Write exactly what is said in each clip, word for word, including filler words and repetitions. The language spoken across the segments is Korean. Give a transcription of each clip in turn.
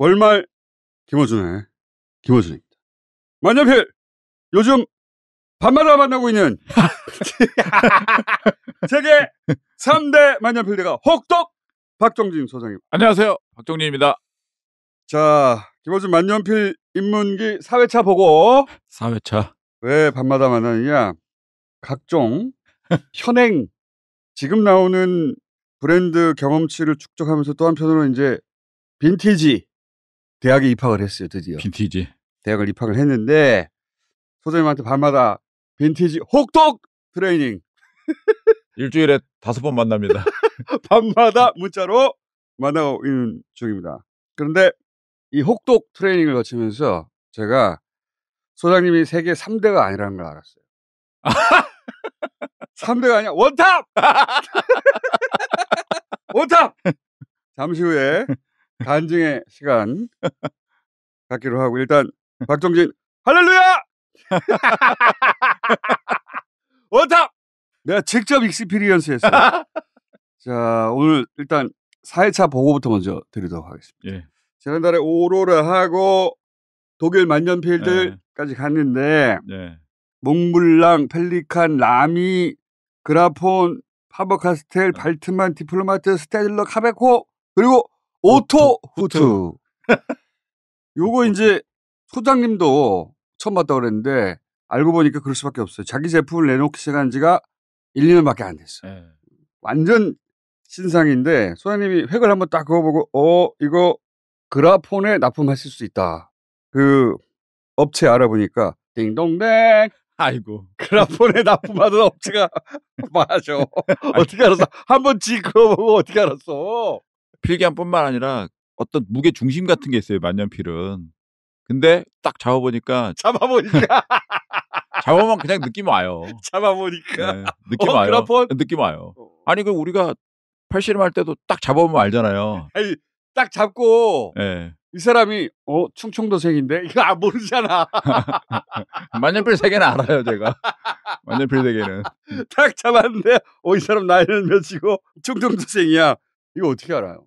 월말 김어준의 김어준입니다. 만년필 요즘 반마다 만나고 있는 세계 삼 대 만년필대가 혹독 박종진 소장님. 안녕하세요. 박종진입니다. 자, 김어준 만년필 입문기 사 회차 보고 사 회차 왜 밤마다 만나느냐. 각종 현행 지금 나오는 브랜드 경험치를 축적하면서 또 한편으로 이제 빈티지 대학에 입학을 했어요. 드디어 빈티지 대학을 입학을 했는데 소장님한테 밤마다 빈티지 혹독 트레이닝 일주일에 다섯 번 만납니다. 밤마다 문자로 만나고 있는 중입니다. 그런데 이 혹독 트레이닝을 거치면서 제가 소장님이 세계 삼 대가 아니라는 걸 알았어요. 삼 대가 아니야. 원탑! 원탑! 잠시 후에 간증의 시간 갖기로 하고 일단 박종진 할렐루야! 원탑! 내가 직접 익스피리언스 했어요. 자, 오늘 일단 사 회차 보고부터 먼저 드리도록 하겠습니다. 예. 지난달에 오로라하고 독일 만년필들까지 예. 갔는데 예. 몽블랑, 펠리칸, 라미, 그라폰, 파버카스텔, 발트만, 디플로마트, 스테들러, 카베코 그리고 오토 후트. 요거 이제 소장님도 처음 봤다고 그랬는데 알고 보니까 그럴 수밖에 없어요. 자기 제품을 내놓기 시작한 지가 일, 이 년밖에 안 됐어요. 예. 완전 신상인데 소장님이 획을 한번 딱 그어보고 어 이거 그라폰에 납품하실 수 있다. 그 업체 알아보니까 띵동댕. 아이고 그라폰에 납품하던 업체가 맞아. 어떻게 알았어? 한번 지그어보고 어떻게 알았어? 필기함뿐만 아니라 어떤 무게 중심 같은 게 있어요. 만년필은. 근데 딱 잡아보니까 잡아보니까 잡아보면 그냥 느낌 와요. 잡아보니까 네, 느낌 어, 와요. 그라폰? 느낌 와요. 아니 그 우리가 팔씨름할 때도 딱 잡아보면 알잖아요. 아니, 딱 잡고 네. 이 사람이 어 충청도생인데 이거 아, 모르잖아. 만년필 세계는 알아요 제가. 만년필 세계는 딱 잡았는데 어 이 사람 나이는 몇이고 충청도생이야. 이거 어떻게 알아요?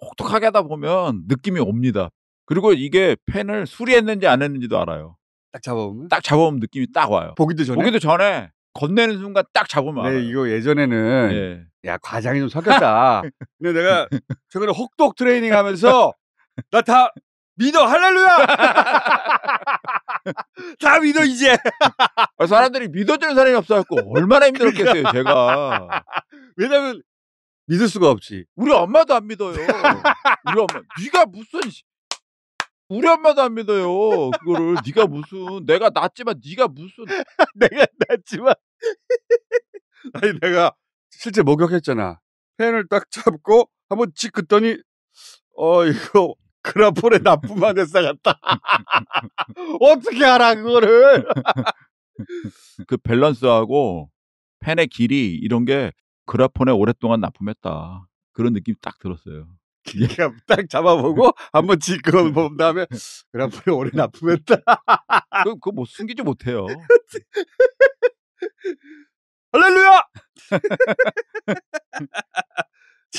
혹독하게 하다 보면 느낌이 옵니다. 그리고 이게 펜을 수리했는지 안 했는지도 알아요. 딱 잡아보면? 딱 잡아보면 느낌이 딱 와요. 보기도 전에? 보기도 전에 건네는 순간 딱 잡으면 알아요. 네, 이거 예전에는 네. 야 과장이 좀 섞였다. 근데 내가 최근에 혹독 트레이닝 하면서 나 다 믿어 할렐루야. 다 믿어 이제. 사람들이 믿어주는 사람이 없어갖고 얼마나 힘들었겠어요 제가. 왜냐면 믿을 수가 없지. 우리 엄마도 안 믿어요. 우리 엄마 네가 무슨 우리 엄마도 안 믿어요 그거를. 네가 무슨 내가 낳았지만 네가 무슨 내가 낳았지만 아니 내가 실제 목격했잖아. 펜을 딱 잡고 한번 찍 긋더니 어 이거 그라폰에 납품한 회사 같다. 어떻게 알아 그거를. 그 밸런스하고 펜의 길이 이런 게 그라폰에 오랫동안 납품했다 그런 느낌이 딱 들었어요. 얘가 딱 잡아보고 한번 지금 본 다음에 그라폰에 오래 납품했다. 그거, 그거 뭐 숨기지 못해요. 할렐루야.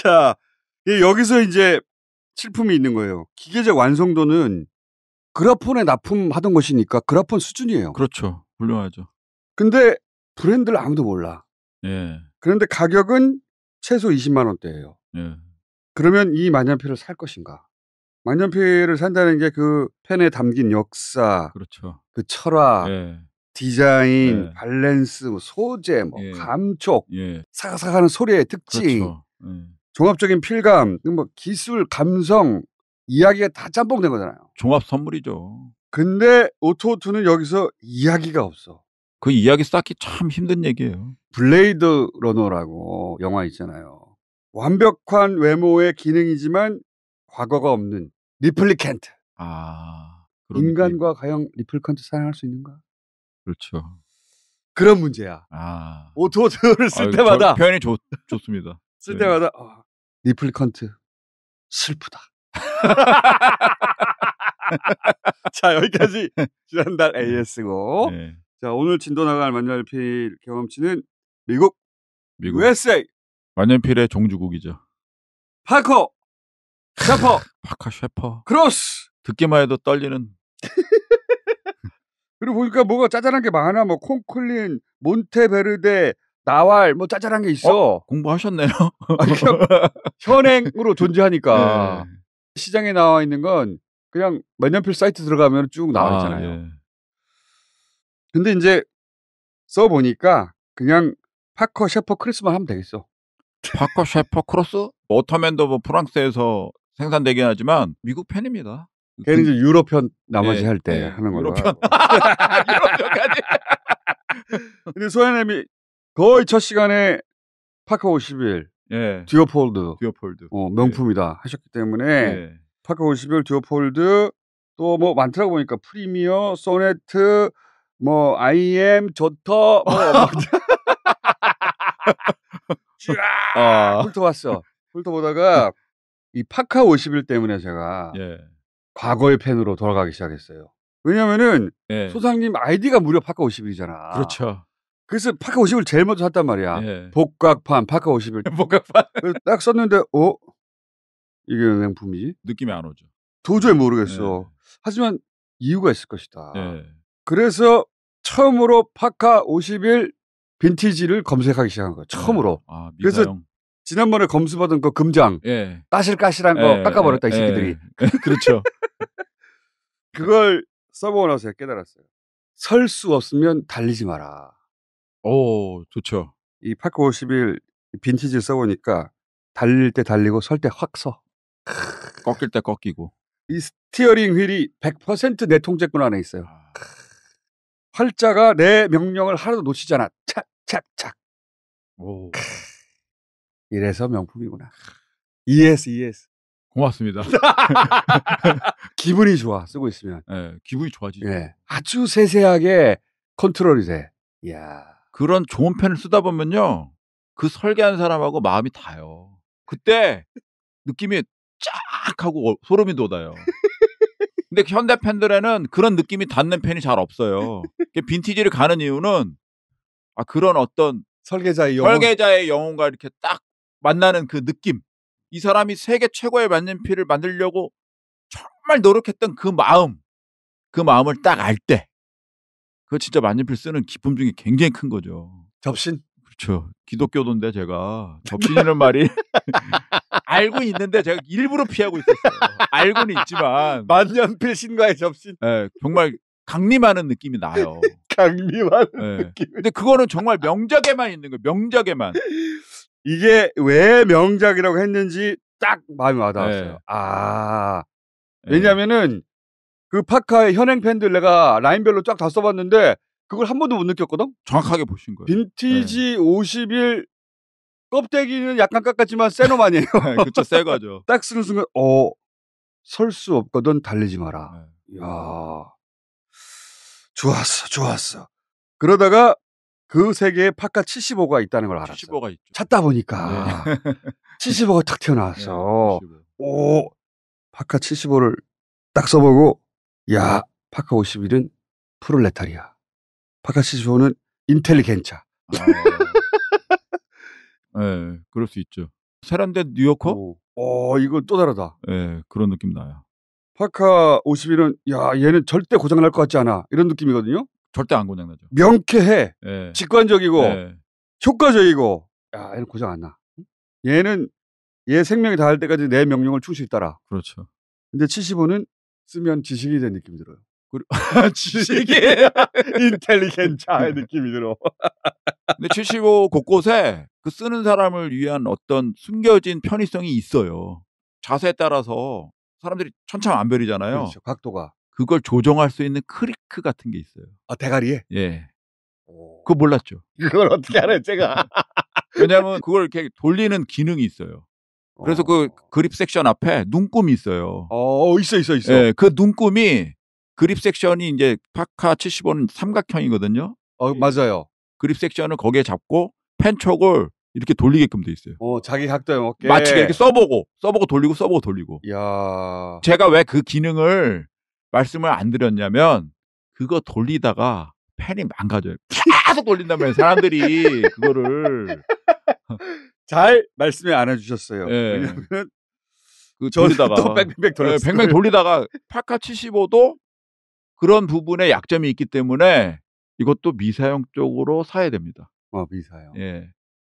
자 여기서 이제 식품이 있는 거예요. 기계적 완성도는 그라폰에 납품하던 것이니까 그라폰 수준이에요. 그렇죠. 훌륭하죠. 근데 브랜드를 아무도 몰라. 예. 그런데 가격은 최소 이십만 원대예요. 예. 그러면 이 만년필을 살 것인가? 만년필을 산다는 게 그 펜에 담긴 역사, 그렇죠. 그 철학, 예. 디자인, 예. 밸런스, 소재, 뭐 예. 감촉, 예. 사각사각하는 소리의 특징, 그렇죠. 예. 종합적인 필감, 뭐 기술, 감성, 이야기가 다 짬뽕된 거잖아요. 종합 선물이죠. 근데 오토오토는 여기서 이야기가 없어. 그 이야기 쌓기 참 힘든 얘기예요. 블레이드 러너라고 영화 있잖아요. 완벽한 외모의 기능이지만 과거가 없는 리플리컨트. 아, 인간과 가형 리플리컨트 사랑할 수 있는가? 그렇죠. 그런 문제야. 아. 오토오토를 쓸 아유, 때마다 표현이 좋, 좋습니다. 쓸 때마다 네. 어, 리플리컨트 슬프다. 자 여기까지 지난달 에이에스고 네. 자 오늘 진도 나갈 만년필 경험치는 미국, 미국. 유에스에이 만년필의 종주국이죠. 파커 셰퍼. 파커 셰퍼. 크로스. 듣기만 해도 떨리는. 그리고 보니까 뭐가 짜잘한 게 많아. 뭐 콘클린, 몬테베르데, 나왈 뭐 짜잘한 게 있어. 어, 공부하셨네요. 아니, 현행으로 존재하니까. 네. 시장에 나와 있는 건 그냥 만년필 사이트 들어가면 쭉 나와 있잖아요. 아, 예. 근데 이제 써보니까 그냥 파커 셰퍼 크로스만 하면 되겠어. 파커 셰퍼 크로스? 워터맨도 뭐 프랑스에서 생산되긴 하지만 미국 팬입니다. 걔는 이제 유럽편 나머지 예, 할 때 예, 하는 거라. 유럽편. 유럽편까지. 근데 소연님이 거의 첫 시간에 파커 오십일, 예, 듀오폴드, 듀오폴드, 어, 명품이다 예. 하셨기 때문에 예. 파커 오십일, 듀오폴드 또 뭐 많더라고 보니까 프리미어, 소네트, 뭐 아이엠, 조터, 뭐 쫙 훑어봤어. 훑어보다가 이 파커 오십일 때문에 제가 예. 과거의 팬으로 돌아가기 시작했어요. 왜냐면은 예. 소장님 아이디가 무려 파커 오십일이잖아. 그렇죠. 그래서 파커 오십일 제일 먼저 샀단 말이야. 예. 복각판 파커 오십일. 복각판. 딱 썼는데 어? 이게 왜 명품이지? 느낌이 안 오죠. 도저히 모르겠어. 예. 하지만 이유가 있을 것이다. 예. 그래서 처음으로 파커 오십일 빈티지를 검색하기 시작한 거야. 처음으로. 예. 아, 그래서 지난번에 검수받은 그 금장 예. 까실까실한 거 예. 깎아버렸다 예. 이 새끼들이. 예. 그렇죠. 그걸 써보고 나서 깨달았어요. 설 수 없으면 달리지 마라. 오, 좋죠. 이 파커 오십일 빈티지 써보니까 달릴 때 달리고 설 때 확 서. 꺾일 때 꺾이고. 이 스티어링 휠이 백 퍼센트 내 통제권 안에 있어요. 아... 활자가 내 명령을 하나도 놓치지 않아. 착, 착, 착. 오. 이래서 명품이구나. 이에스, 이에스. 고맙습니다. 기분이 좋아, 쓰고 있으면. 네, 기분이 좋아지죠. 네, 아주 세세하게 컨트롤이 돼. 이야. 그런 좋은 펜을 쓰다 보면요. 그 설계한 사람하고 마음이 닿아요. 그때 느낌이 쫙 하고 소름이 돋아요. 근데 현대 펜들에는 그런 느낌이 닿는 펜이 잘 없어요. 빈티지를 가는 이유는 아, 그런 어떤 설계자의 영혼. 설계자의 영혼과 이렇게 딱 만나는 그 느낌. 이 사람이 세계 최고의 만년필을 만들려고 정말 노력했던 그 마음. 그 마음을 딱 알 때. 그 진짜 만년필 쓰는 기쁨 중에 굉장히 큰 거죠. 접신? 그렇죠. 기독교도인데 제가 접신이라는 말이 알고 있는데 제가 일부러 피하고 있었어요. 알고는 있지만 만년필 신과의 접신? 네, 정말 강림하는 느낌이 나요. 강림하는 네. 느낌. 근데 그거는 정말 명작에만 있는 거예요. 명작에만. 이게 왜 명작이라고 했는지 딱 마음이 와닿았어요. 네. 아, 왜냐면은 그 파카의 현행 펜들 내가 라인별로 쫙 다 써봤는데 그걸 한 번도 못 느꼈거든? 정확하게 보신 거예요. 빈티지 네. 오십일 껍데기는 약간 깎았지만 새노만이에요. 네, 그쵸, 새 거죠. 딱 쓰는 순간 어, 설 수 없거든 달리지 마라. 네. 이야, 좋았어, 좋았어. 그러다가 그 세계에 파카 칠십오가 있다는 걸 알았어요. 칠십오가 있죠. 찾다 보니까 네. 칠십오가 탁 튀어나왔어. 네, 칠십오. 오, 파카 칠십오를 딱 써보고 야, 파커 오십일은 프롤레타리아. 파커 칠십오는 인텔리겐차. 아, 네, 그럴 수 있죠. 세련된 뉴요커? 오, 오 이거 또 다르다. 네, 그런 느낌 나요. 파커 오십일은 야, 얘는 절대 고장날 것 같지 않아. 이런 느낌이거든요. 절대 안 고장나죠. 명쾌해. 네. 직관적이고 네. 효과적이고 야, 얘는 고장 안 나. 얘는 얘 생명이 다할 때까지 내 명령을 충실히 따라. 그렇죠. 근데 칠십오는 쓰면 지식이 된 느낌이 들어요. 지식이 인텔리겐차의 느낌이 들어. 근데 칠십오 곳곳에 그 쓰는 사람을 위한 어떤 숨겨진 편의성이 있어요. 자세에 따라서 사람들이 천차만별이잖아요. 그렇죠, 각도가. 그걸 조정할 수 있는 크리크 같은 게 있어요. 아, 대가리에? 예. 오. 그거 몰랐죠. 그걸 어떻게 알아요, 제가? 왜냐하면 그걸 이렇게 돌리는 기능이 있어요. 그래서 그 그립 섹션 앞에 눈금이 있어요. 어, 있어, 있어, 있어. 예, 그 눈금이 그립 섹션이 이제 파카 칠십오는 삼각형이거든요. 어, 맞아요. 그립 섹션을 거기에 잡고 펜촉을 이렇게 돌리게끔 돼 있어요. 어, 자기 각도에 맞게. 마치 이렇게 써보고, 써보고 돌리고, 써보고 돌리고. 이야. 제가 왜 그 기능을 말씀을 안 드렸냐면 그거 돌리다가 펜이 망가져요. 계속 돌린다면 사람들이 그거를. 잘 말씀을 안 해주셨어요. 예. 왜냐하면 그 돌리다가 또 뺑뺑뺑 돌렸어요. 네, 뺑뺑 돌리다가 파커 칠십오도 그런 부분에 약점이 있기 때문에 이것도 미사용 쪽으로 사야 됩니다. 어, 미사용. 예.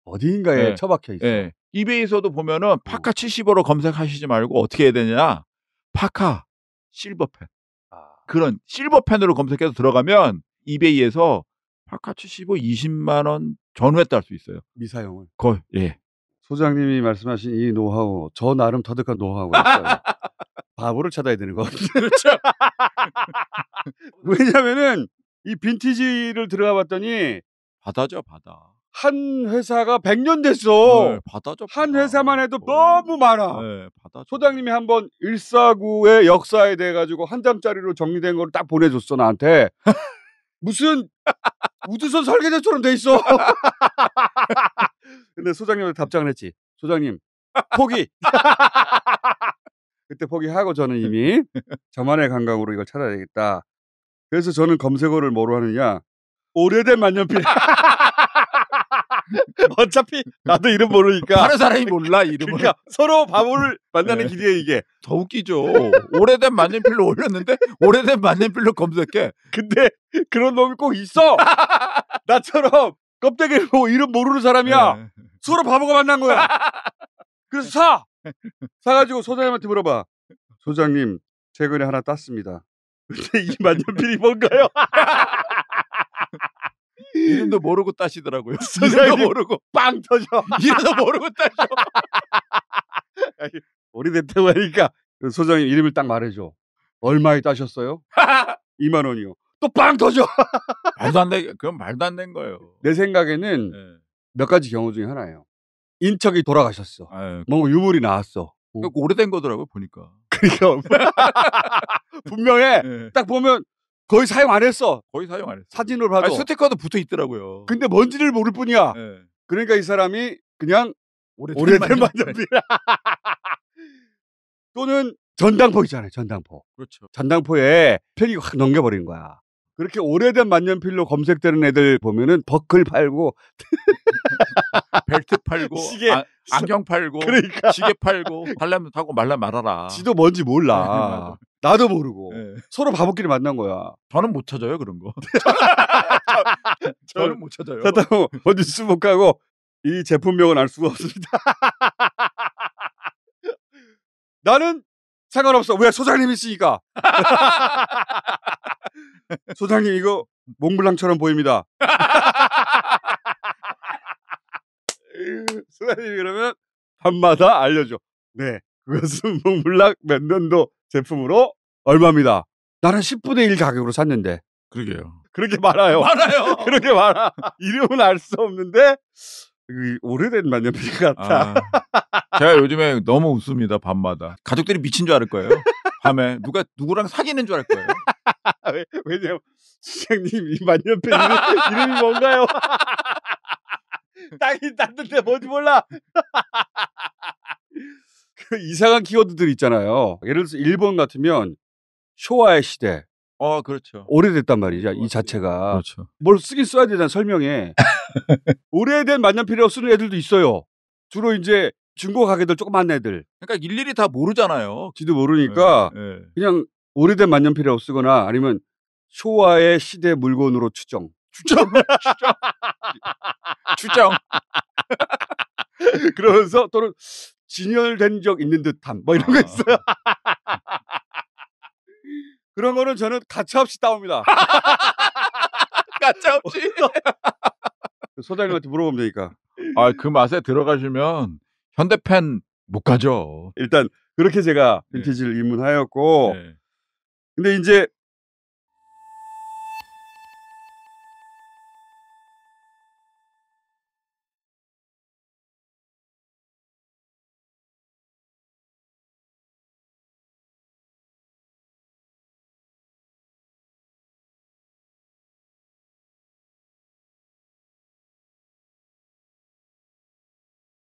어디인가에 예. 처박혀 있어요. 예. 이베이에서도 보면은 파커 칠십오로 검색하시지 말고 어떻게 해야 되냐? 파카 실버펜. 아. 그런 실버펜으로 검색해서 들어가면 이베이에서 파커 칠십오 이십만 원 전후에 딸 수 있어요. 미사용을. 거의. 예. 소장님이 말씀하신 이 노하우, 저 나름 터득한 노하우가 있어요. 바보를 찾아야 되는 거. 그렇죠. 왜냐면은 이 빈티지를 들어가 봤더니 바다죠, 바다. 한 회사가 백 년 됐어. 네, 바다죠. 바다. 한 회사만 해도 오. 너무 많아. 네, 바다죠. 소장님이 한번 일사구의 역사에 대해 가지고 한 잠짜리로 정리된 걸 딱 보내줬어, 나한테. 무슨 우주선 설계자처럼 돼 있어. 근데 소장님한테 답장을 했지. 소장님, 포기. 그때 포기하고 저는 이미 저만의 감각으로 이걸 찾아야 되겠다. 그래서 저는 검색어를 뭐로 하느냐. 오래된 만년필. 어차피 나도 이름 모르니까. 다른 사람이 몰라, 이름을. 그러니까 서로 바보를 만나는 네. 길이에요, 이게. 더 웃기죠. 오래된 만년필로 올렸는데, 오래된 만년필로 검색해. 근데 그런 놈이 꼭 있어. 나처럼 껍데기로 이름 모르는 사람이야. 네. 서로 바보가 만난 거야. 그래서 사! 사가지고 소장님한테 물어봐. 소장님, 최근에 하나 땄습니다. 근데 이 만년필이 뭔가요? 이름도 모르고 따시더라고요. 이름도 모르고 빵 터져. 이름도 모르고 따셔. 오래됐다고 하니까 소장님 이름을 딱 말해줘. 얼마에 따셨어요? 이만 원이요. 또 빵 터져. 말도 안 돼. 그건 말도 안 된 거예요. 내 생각에는 네. 몇 가지 경우 중에 하나예요. 인척이 돌아가셨어. 아유, 뭔가 유물이 나왔어. 그러니까 오래된 거더라고요 보니까. 그러니까 분명해. 네. 딱 보면 거의 사용 안 했어. 거의 사용 안 했어. 사진으로 봐도. 아니, 스티커도 붙어 있더라고요. 근데 뭔지를 모를 뿐이야. 네. 그러니까 이 사람이 그냥 오래된 만년필. 또는 전당포 있잖아요. 전당포. 그렇죠. 전당포에 펜이 확 넘겨버린 거야. 그렇게 오래된 만년필로 검색되는 애들 보면은 버클 팔고 벨트 팔고 시계, 아, 안경 팔고 그러니까. 시계 팔고 발라면 타고 말라 말아라. 지도 뭔지 몰라. 네, 나도 모르고 네. 서로 바보끼리 만난 거야. 저는 못 찾아요 그런 거. 저는, 저는 못 찾아요. 그렇다고 어디 수목하고 이 제품명은 알 수가 없습니다. 나는 상관없어. 왜? 소장님이 있으니까. 소장님 이거 몽블랑처럼 보입니다. 소장님이 그러면 밤마다 알려줘. 네, 그것은 몽블랑 몇 년도 제품으로 얼마입니다. 나는 십분의 일 가격으로 샀는데. 그러게요. 그렇게 많아요. 많아요. 그렇게 많아. 이름은 알 수 없는데 오래된 만년필 같아. 아, 제가 요즘에 너무 웃습니다. 밤마다. 가족들이 미친 줄 알 거예요. 밤에 누가 누구랑 사귀는 줄 알 거예요. 왜, 왜냐면 수장님 이 만년필 이름, 이름이 뭔가요? 땅이 땄는데 뭔지 몰라. 그 이상한 키워드들 있잖아요. 예를 들어서 일본 같으면 쇼와의 시대. 어, 그렇죠. 오래됐단 말이죠. 이 자체가. 그렇죠. 뭘 쓰긴 써야 되잖아. 설명에. 오래된 만년필이라고 쓰는 애들도 있어요. 주로 이제 중고 가게들 조그만 애들. 그러니까 일일이 다 모르잖아요. 지도 모르니까 네, 네. 그냥 오래된 만년필이라고 쓰거나 아니면 쇼와의 시대 물건으로 추정. 추정. 추정. 추정. 그러면서 또는 진열된 적 있는 듯함. 뭐 이런 아. 거 있어요. 그런 거는 저는 가차없이 따옵니다. 가차없이? 소장님한테 물어보면 되니까. 아, 그 맛에 들어가시면 현대펜 못 가죠. 일단 그렇게 제가 빈티지를 네. 입문하였고 네. 근데 이제